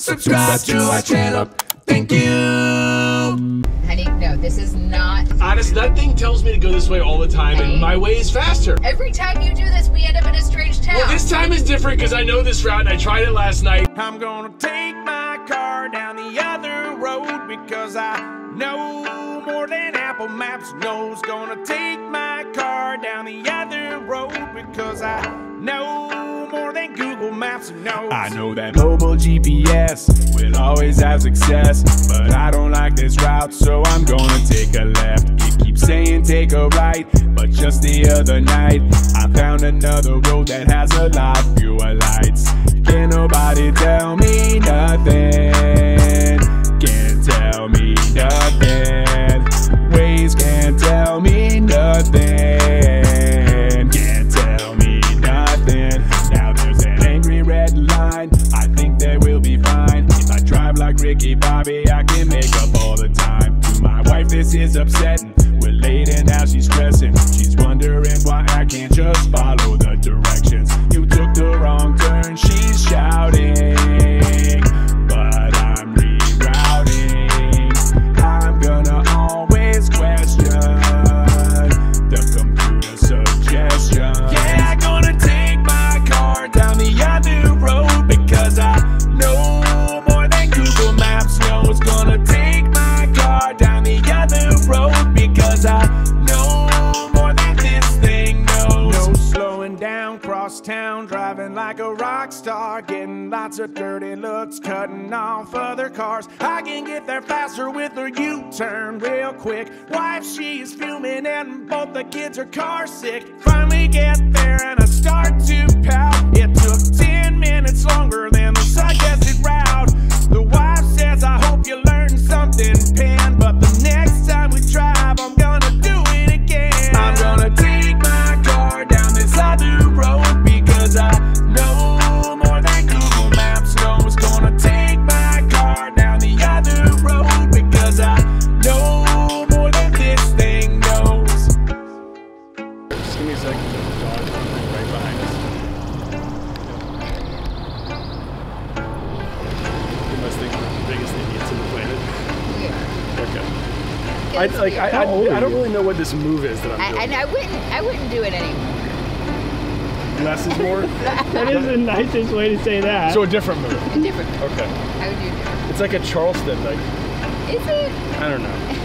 Subscribe to our channel. Thank you. Honey, no, this is not. Honest, that thing tells me to go this way all the time, honey, and my way is faster. Every time you do this, we end up in a strange town. Well, this time is different because I know this route and I tried it last night. I'm gonna take my car down the other road because I know more than Apple Maps knows. Gonna take my car down the other road because I know more than Google Maps knows. I know that mobile GPS will always have success, but I don't like this route, so I'm gonna take a left. It keeps saying take a right, but just the other night I found another road that has a lot fewer lights. Can't nobody tell me nothing. Can't tell me nothing. Waze can't tell me nothing. Ricky Bobby, I can make up all the time. To my wife, this is upsetting. We're late and now she's stressing. She's wondering why I can't just follow the directions. You took the wrong turn, she's shouting, but I'm rerouting. I'm gonna always question the computer suggestion. Yeah, gonna take my car down the other road because I know it's gonna take my car down the other road because I know more than this thing knows. No slowing down, cross town, driving like a rock star, getting lots of dirty looks, cutting off other cars. I can get there faster with a U-turn real quick. Wife, she is fuming and both the kids are car sick. Finally get there and I start to pout. It took 10 minutes longer than the suggested route. The wife says, I hope you learned something, Pan, but the next time we drive, I'm gonna do it again. I'm gonna take my car down this other road because I know more than Google Maps knows. Gonna take my car down the other road because I know more than this thing knows. Just give me a second. There's a dog right behind us. Think we're the biggest idiots on the planet. Yeah. Okay. I don't really know what this move is that I'm doing. And I wouldn't do it anymore. Less is more? That is the nicest way to say that. So a different move. A different move. Okay. I would do it. It's like a Charleston, like. Is it? I don't know.